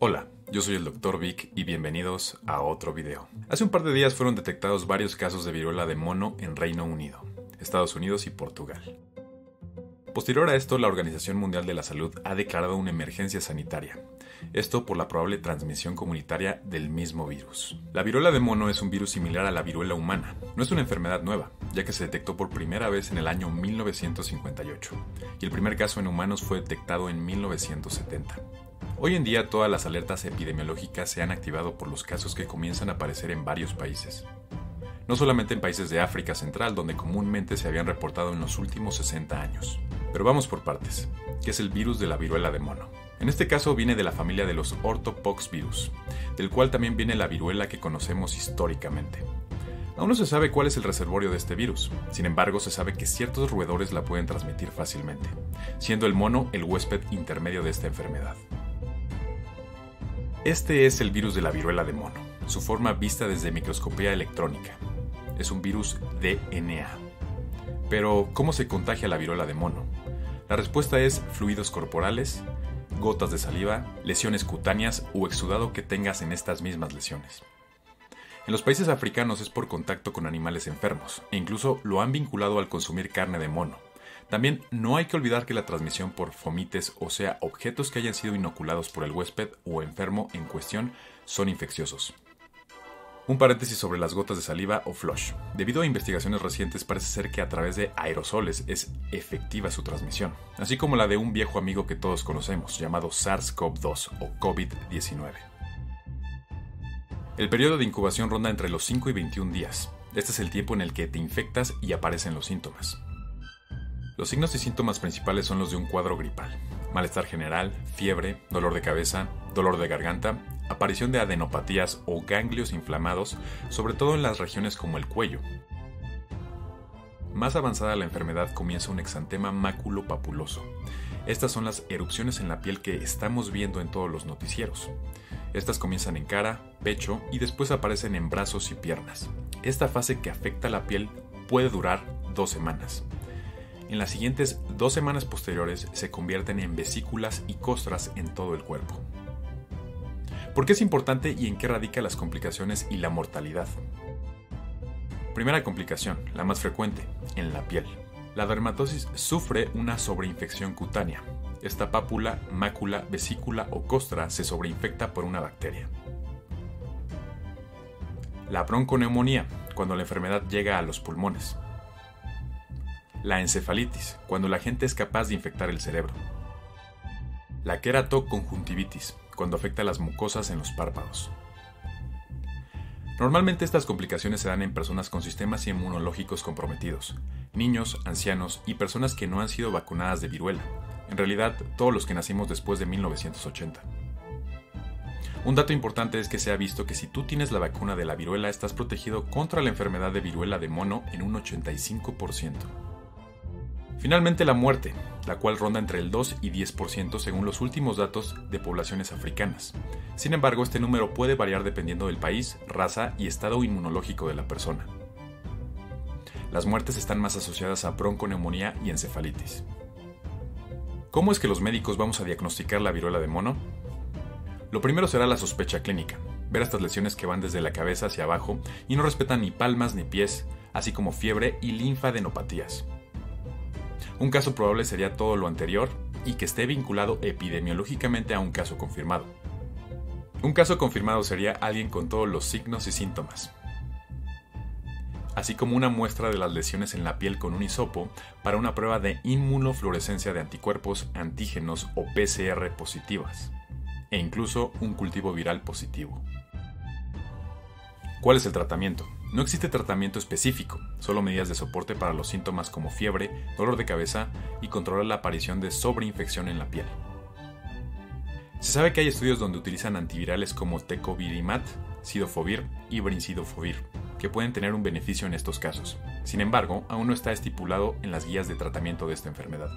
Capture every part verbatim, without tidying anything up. Hola, yo soy el doctor Vic y bienvenidos a otro video. Hace un par de días fueron detectados varios casos de viruela de mono en Reino Unido, Estados Unidos y Portugal. Posterior a esto, la Organización Mundial de la Salud ha declarado una emergencia sanitaria. Esto por la probable transmisión comunitaria del mismo virus. La viruela de mono es un virus similar a la viruela humana. No es una enfermedad nueva, ya que se detectó por primera vez en el año mil novecientos cincuenta y ocho, y el primer caso en humanos fue detectado en mil novecientos setenta. Hoy en día todas las alertas epidemiológicas se han activado por los casos que comienzan a aparecer en varios países. No solamente en países de África Central, donde comúnmente se habían reportado en los últimos sesenta años. Pero vamos por partes, que es el virus de la viruela de mono. En este caso viene de la familia de los Orthopoxvirus, del cual también viene la viruela que conocemos históricamente. Aún no se sabe cuál es el reservorio de este virus, sin embargo se sabe que ciertos roedores la pueden transmitir fácilmente, siendo el mono el huésped intermedio de esta enfermedad. Este es el virus de la viruela de mono, su forma vista desde microscopía electrónica. Es un virus D N A. Pero, ¿cómo se contagia la viruela de mono? La respuesta es fluidos corporales, gotas de saliva, lesiones cutáneas o exudado que tengas en estas mismas lesiones. En los países africanos es por contacto con animales enfermos, e incluso lo han vinculado al consumir carne de mono. También no hay que olvidar que la transmisión por fomites, o sea, objetos que hayan sido inoculados por el huésped o enfermo en cuestión, son infecciosos. Un paréntesis sobre las gotas de saliva o flush. Debido a investigaciones recientes, parece ser que a través de aerosoles es efectiva su transmisión, así como la de un viejo amigo que todos conocemos, llamado SARS CoV dos o COVID diecinueve. El periodo de incubación ronda entre los cinco y veintiún días. Este es el tiempo en el que te infectas y aparecen los síntomas. Los signos y síntomas principales son los de un cuadro gripal: malestar general, fiebre, dolor de cabeza, dolor de garganta, aparición de adenopatías o ganglios inflamados, sobre todo en las regiones como el cuello. Más avanzada la enfermedad comienza un exantema maculopapuloso. Estas son las erupciones en la piel que estamos viendo en todos los noticieros. Estas comienzan en cara, pecho y después aparecen en brazos y piernas. Esta fase que afecta la piel puede durar dos semanas. En las siguientes dos semanas posteriores se convierten en vesículas y costras en todo el cuerpo. ¿Por qué es importante y en qué radican las complicaciones y la mortalidad? Primera complicación, la más frecuente, en la piel. La dermatosis sufre una sobreinfección cutánea. Esta pápula, mácula, vesícula o costra se sobreinfecta por una bacteria. La bronconeumonía, cuando la enfermedad llega a los pulmones. La encefalitis, cuando la gente es capaz de infectar el cerebro. La queratoconjuntivitis, cuando afecta las mucosas en los párpados. Normalmente estas complicaciones se dan en personas con sistemas inmunológicos comprometidos, niños, ancianos y personas que no han sido vacunadas de viruela, en realidad todos los que nacimos después de mil novecientos ochenta. Un dato importante es que se ha visto que si tú tienes la vacuna de la viruela estás protegido contra la enfermedad de viruela de mono en un ochenta y cinco por ciento. Finalmente, la muerte, la cual ronda entre el dos y diez por ciento según los últimos datos de poblaciones africanas. Sin embargo, este número puede variar dependiendo del país, raza y estado inmunológico de la persona. Las muertes están más asociadas a bronconeumonía y encefalitis. ¿Cómo es que los médicos vamos a diagnosticar la viruela de mono? Lo primero será la sospecha clínica, ver estas lesiones que van desde la cabeza hacia abajo y no respetan ni palmas ni pies, así como fiebre y linfadenopatías. Un caso probable sería todo lo anterior y que esté vinculado epidemiológicamente a un caso confirmado. Un caso confirmado sería alguien con todos los signos y síntomas, así como una muestra de las lesiones en la piel con un hisopo para una prueba de inmunofluorescencia de anticuerpos, antígenos o P C R positivas, e incluso un cultivo viral positivo. ¿Cuál es el tratamiento? No existe tratamiento específico, solo medidas de soporte para los síntomas como fiebre, dolor de cabeza y controlar la aparición de sobreinfección en la piel. Se sabe que hay estudios donde utilizan antivirales como tecovirimat, sidofovir y brincidofovir, que pueden tener un beneficio en estos casos. Sin embargo, aún no está estipulado en las guías de tratamiento de esta enfermedad.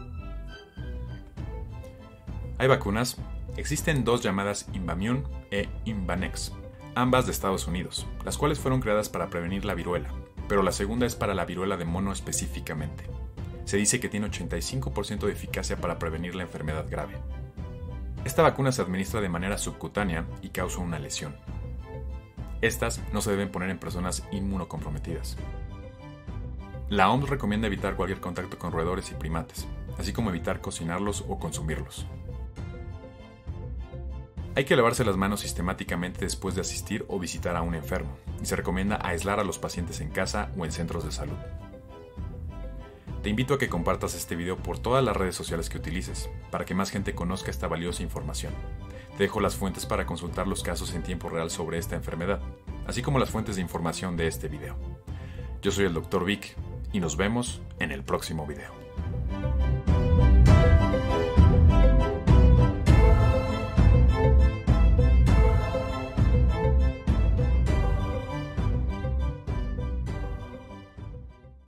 ¿Hay vacunas? Existen dos llamadas Imbamune e Imbanex, ambas de Estados Unidos, las cuales fueron creadas para prevenir la viruela, pero la segunda es para la viruela de mono específicamente. Se dice que tiene ochenta y cinco por ciento de eficacia para prevenir la enfermedad grave. Esta vacuna se administra de manera subcutánea y causa una lesión. Estas no se deben poner en personas inmunocomprometidas. La O M S recomienda evitar cualquier contacto con roedores y primates, así como evitar cocinarlos o consumirlos. Hay que lavarse las manos sistemáticamente después de asistir o visitar a un enfermo, y se recomienda aislar a los pacientes en casa o en centros de salud. Te invito a que compartas este video por todas las redes sociales que utilices, para que más gente conozca esta valiosa información. Te dejo las fuentes para consultar los casos en tiempo real sobre esta enfermedad, así como las fuentes de información de este video. Yo soy el doctor Vic, y nos vemos en el próximo video.